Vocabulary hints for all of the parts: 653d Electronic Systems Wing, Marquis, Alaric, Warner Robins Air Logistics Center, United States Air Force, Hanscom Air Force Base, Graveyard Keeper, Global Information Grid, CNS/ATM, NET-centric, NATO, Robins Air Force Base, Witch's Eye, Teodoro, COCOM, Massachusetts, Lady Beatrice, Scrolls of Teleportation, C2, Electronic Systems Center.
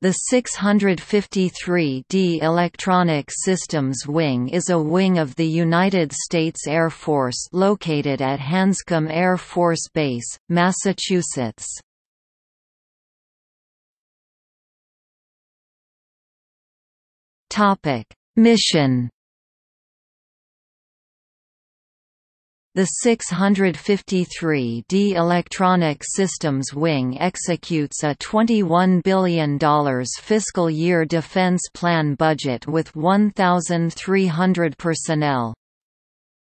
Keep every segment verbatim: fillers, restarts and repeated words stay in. The six fifty-three D Electronic Systems Wing is a wing of the United States Air Force located at Hanscom Air Force Base, Massachusetts. Mission. The six fifty-three D Electronic Systems Wing executes a twenty-one billion dollars fiscal year defense plan budget with one thousand three hundred personnel.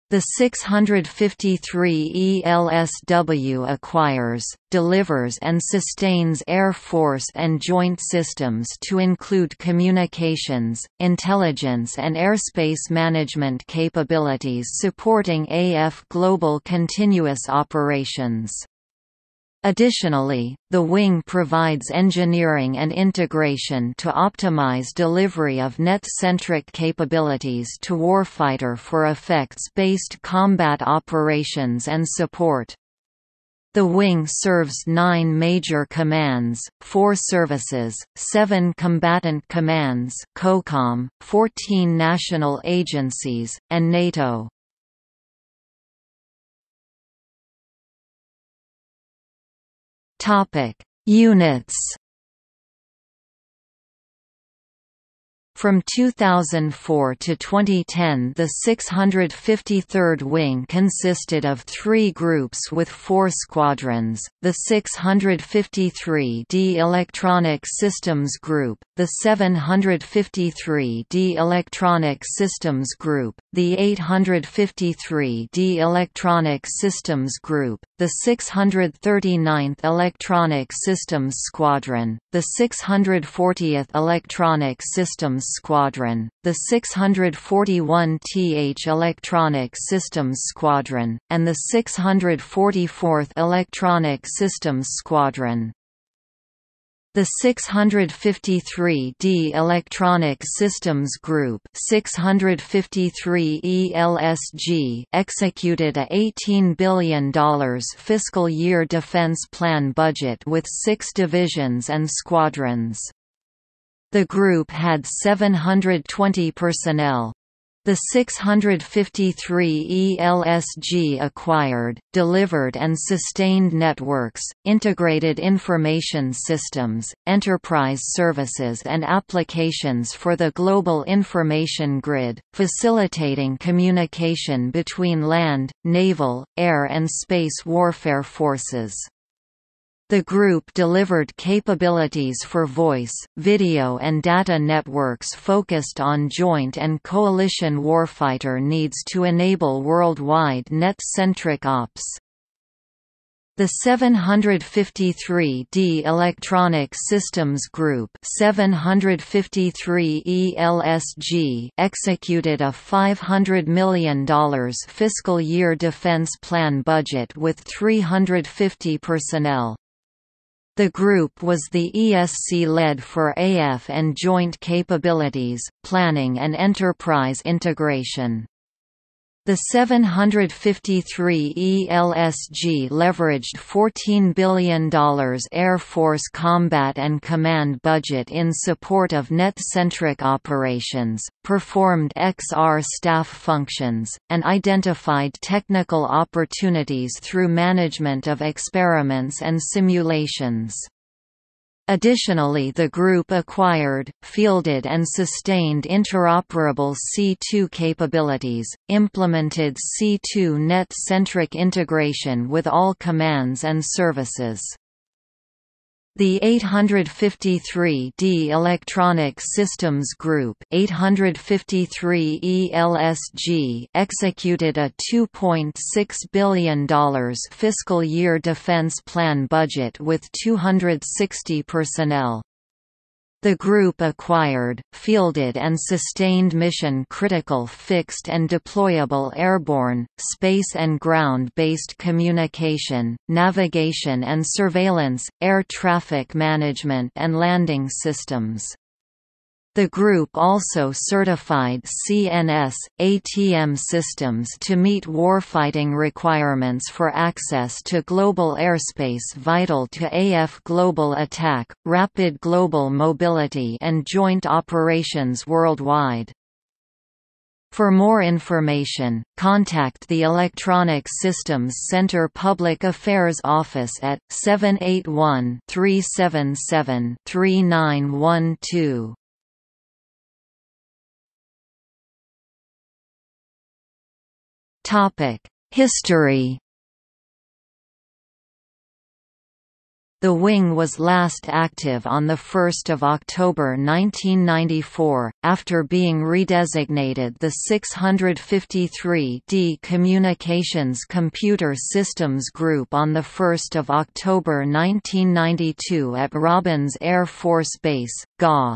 The six fifty-three E L S W acquires, delivers and sustains Air Force and Joint Systems to include communications, intelligence and airspace management capabilities supporting A F global continuous operations. Additionally, the wing provides engineering and integration to optimize delivery of net-centric capabilities to warfighter for effects-based combat operations and support. The wing serves nine major commands, four services, seven combatant commands, COCOM, fourteen national agencies, and NATO. Topic: Units. From two thousand four to twenty ten, the six fifty-third Wing consisted of three groups with four squadrons: the six fifty-three D Electronic Systems Group, the seven fifty-three D Electronic Systems Group, the eight fifty-three D Electronic Systems Group, the six hundred thirty-ninth Electronic Systems Squadron, the six hundred fortieth Electronic Systems Squadron, the six hundred forty-first Electronic Systems Squadron, and the six hundred forty-fourth Electronic Systems Squadron. The six fifty-three D Electronic Systems Group six fifty-three E L S G executed a eighteen billion dollars fiscal year defense plan budget with six divisions and squadrons. The group had seven hundred twenty personnel. The six fifty-three E L S G acquired, delivered and sustained networks, integrated information systems, enterprise services and applications for the Global Information Grid, facilitating communication between land, naval, air and space warfare forces. The group delivered capabilities for voice, video and data networks focused on joint and coalition warfighter needs to enable worldwide net-centric ops. The seven fifty-three D Electronic Systems Group seven fifty-three E L S G executed a five hundred million dollars fiscal year defense plan budget with three hundred fifty personnel. The group was the E S C lead for A F and joint capabilities, planning and enterprise integration. The seven fifty-three E L S G leveraged fourteen billion dollars Air Force combat and command budget in support of net-centric operations, performed X R staff functions, and identified technical opportunities through management of experiments and simulations. Additionally, the group acquired, fielded and sustained interoperable C two capabilities, implemented C two net-centric integration with all commands and services. The eight fifty-three D Electronic Systems Group eight fifty-three E L S G executed a two point six billion dollars fiscal year defense plan budget with two hundred sixty personnel. The group acquired, fielded and sustained mission-critical fixed and deployable airborne, space and ground-based communication, navigation and surveillance, air traffic management and landing systems. The group also certified C N S A T M systems to meet warfighting requirements for access to global airspace vital to A F global attack, rapid global mobility and joint operations worldwide. For more information, contact the Electronic Systems Center Public Affairs Office at seven eight one, three seven seven, three nine one two. History. The wing was last active on the first of October nineteen ninety-four, after being redesignated the six fifty-three d Communications Computer Systems Group on the first of October nineteen ninety-two at Robins Air Force Base, G A.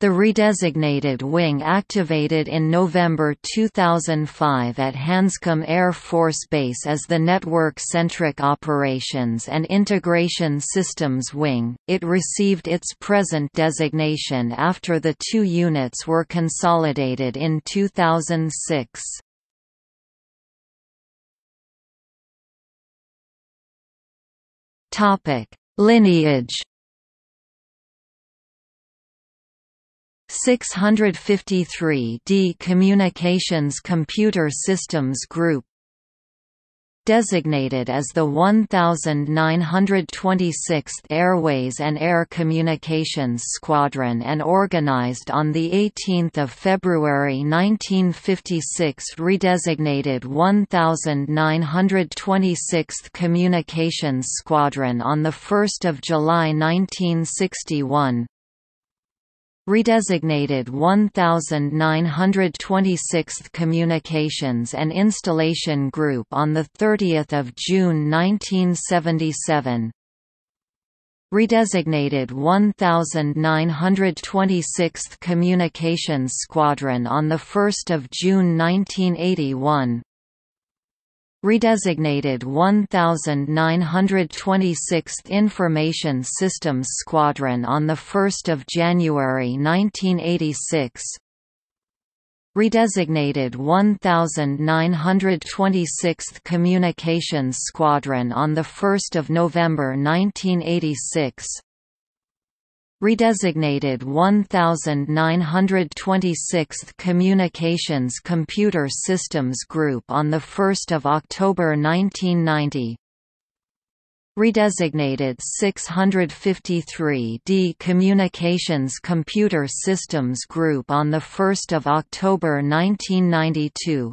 The redesignated wing activated in November two thousand five at Hanscom Air Force Base as the Network-Centric Operations and Integration Systems Wing. It received its present designation after the two units were consolidated in two thousand six. Topic: Lineage. six fifty-three d Communications Computer Systems Group, designated as the one thousand nine hundred twenty-sixth Airways and Air Communications Squadron and organized on the eighteenth of February nineteen fifty-six, redesignated one thousand nine hundred twenty-sixth Communications Squadron on the first of July nineteen sixty-one. Redesignated one thousand nine hundred twenty-sixth Communications and Installation Group on the thirtieth of June nineteen seventy-seven. Redesignated one thousand nine hundred twenty-sixth Communications Squadron on the first of June nineteen eighty-one. Redesignated one thousand nine hundred twenty-sixth Information Systems Squadron on the first of January nineteen eighty-six. Redesignated one thousand nine hundred twenty-sixth Communications Squadron on the first of November nineteen eighty-six. Redesignated one thousand nine hundred twenty-sixth Communications Computer Systems Group on the first of October nineteen ninety. Redesignated six fifty-three d Communications Computer Systems Group on the first of October nineteen ninety-two.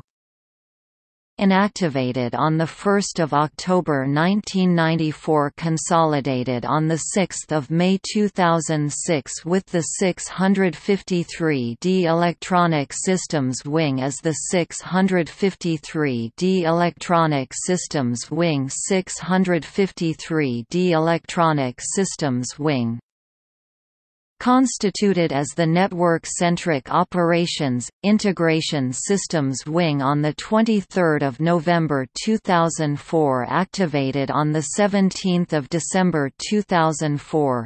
Inactivated on the first of October nineteen ninety-four, consolidated on the sixth of May two thousand six with the six fifty-three d Electronic Systems Wing as the six fifty-three d Electronic Systems Wing six fifty-three d Electronic Systems Wing. Constituted as the Network-Centric Operations, Integration Systems Wing on the twenty-third of November two thousand four, activated on the seventeenth of December two thousand four.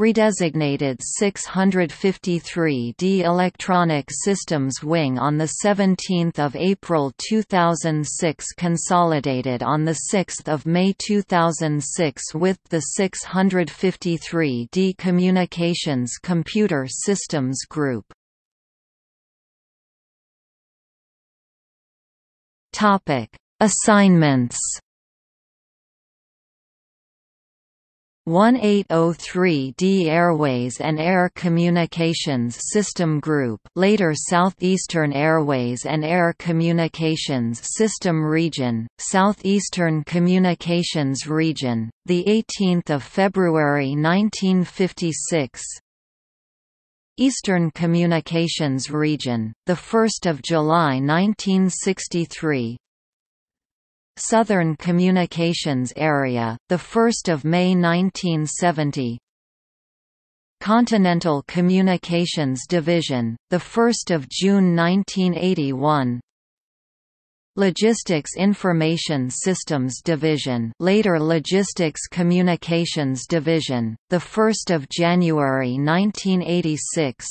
Redesignated six fifty-three d Electronic Systems Wing on the seventeenth of April two thousand six, consolidated on the sixth of May two thousand six with the six fifty-three d Communications Computer Systems Group. Topic: Assignments. eighteen oh three d Airways and Air Communications System Group, later Southeastern Airways and Air Communications System Region, Southeastern Communications Region, the eighteenth of February nineteen fifty-six. Eastern Communications Region, the first of July nineteen sixty-three. Southern Communications Area, the first of May nineteen seventy. Continental Communications Division, the first of June nineteen eighty-one. Logistics Information Systems Division, later Logistics Communications Division, the first of January nineteen eighty-six.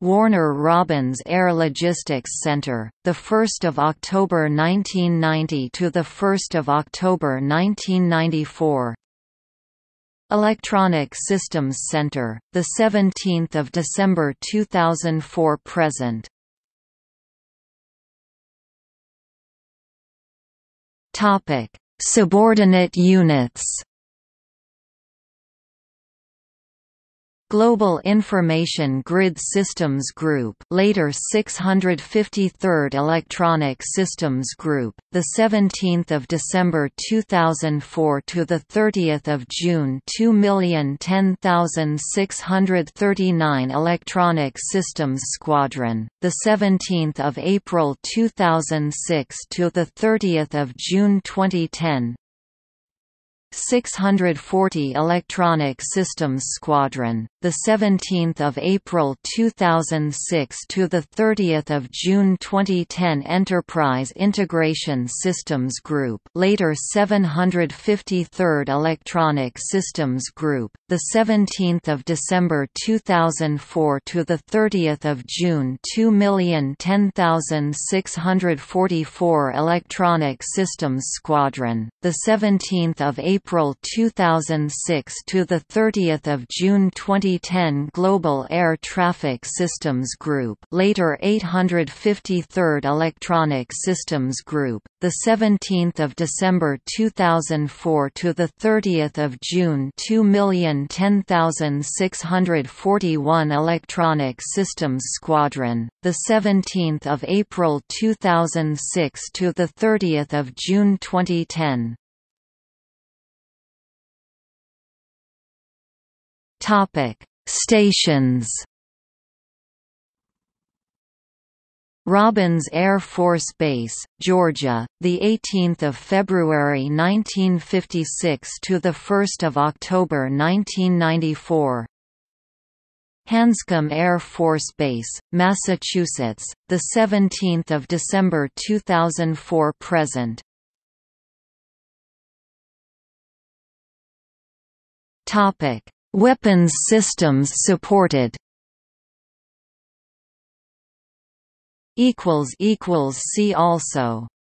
Warner Robins Air Logistics Center, the first of October nineteen ninety to the first of October nineteen ninety-four. Electronic Systems Center, the seventeenth of December two thousand four present. Topic: Subordinate units. Global Information Grid Systems Group, later six hundred fifty-third Electronic Systems Group, the seventeenth of December two thousand four to the thirtieth of June two million ten thousand six hundred thirty-nine Electronic Systems Squadron, the seventeenth of April two thousand six to the thirtieth of June twenty ten. six hundred forty Electronic Systems Squadron, the seventeenth of April two thousand six to the thirtieth of June twenty ten. Enterprise Integration Systems Group, later seven hundred fifty-third Electronic Systems Group, the seventeenth of December two thousand four to the thirtieth of June two million ten thousand six hundred forty-four Electronic Systems Squadron, the seventeenth of April two thousand six to the thirtieth of June twenty ten. Global Air Traffic Systems Group, later eight hundred fifty-third Electronic Systems Group, the seventeenth of December two thousand four to the thirtieth of June two million ten thousand six hundred forty-one Electronic Systems Squadron, the seventeenth of April two thousand six to the thirtieth of June twenty ten. Topic: Stations. Robins Air Force Base, Georgia, the eighteenth of February nineteen fifty-six to the first of October nineteen ninety-four. Hanscom Air Force Base, Massachusetts, the seventeenth of December two thousand four present. Topic: Weapons systems supported. See also